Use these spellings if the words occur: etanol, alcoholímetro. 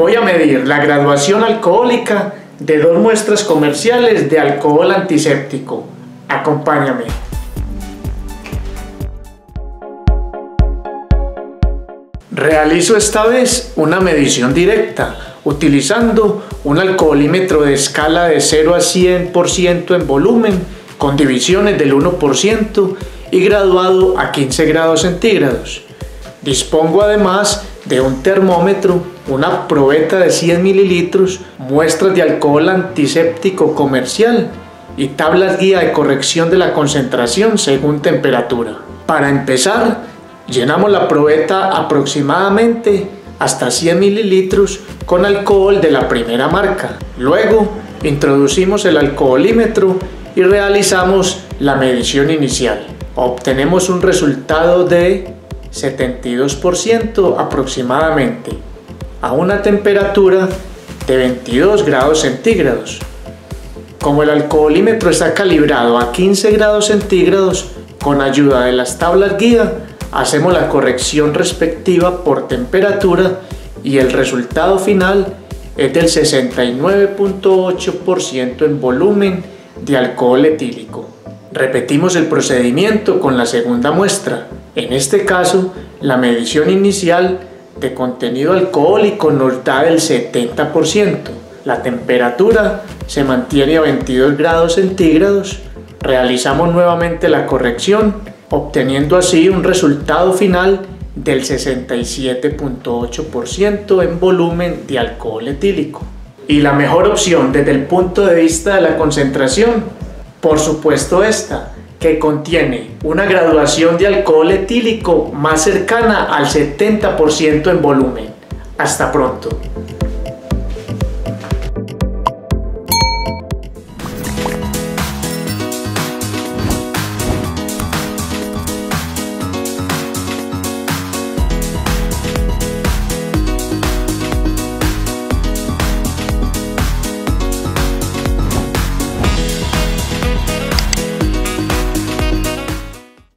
Voy a medir la graduación alcohólica de 2 muestras comerciales de alcohol antiséptico. Acompáñame. Realizo esta vez una medición directa, utilizando un alcoholímetro de escala de 0 a 100% en volumen, con divisiones del 1% y graduado a 15 grados centígrados. Dispongo además de un termómetro, una probeta de 100 mililitros, muestras de alcohol antiséptico comercial y tablas guía de corrección de la concentración según temperatura. Para empezar, llenamos la probeta aproximadamente hasta 100 mililitros con alcohol de la primera marca. Luego, introducimos el alcoholímetro y realizamos la medición inicial. Obtenemos un resultado de 72% aproximadamente, a una temperatura de 22 grados centígrados. Como el alcoholímetro está calibrado a 15 grados centígrados, con ayuda de las tablas guía, hacemos la corrección respectiva por temperatura y el resultado final es del 69.8% en volumen de alcohol etílico. Repetimos el procedimiento con la segunda muestra. En este caso, la medición inicial de contenido alcohólico nos da el 70%. La temperatura se mantiene a 22 grados centígrados. Realizamos nuevamente la corrección, obteniendo así un resultado final del 67.8% en volumen de alcohol etílico. Y la mejor opción desde el punto de vista de la concentración, por supuesto esta, que contiene una graduación de alcohol etílico más cercana al 70% en volumen. Hasta pronto.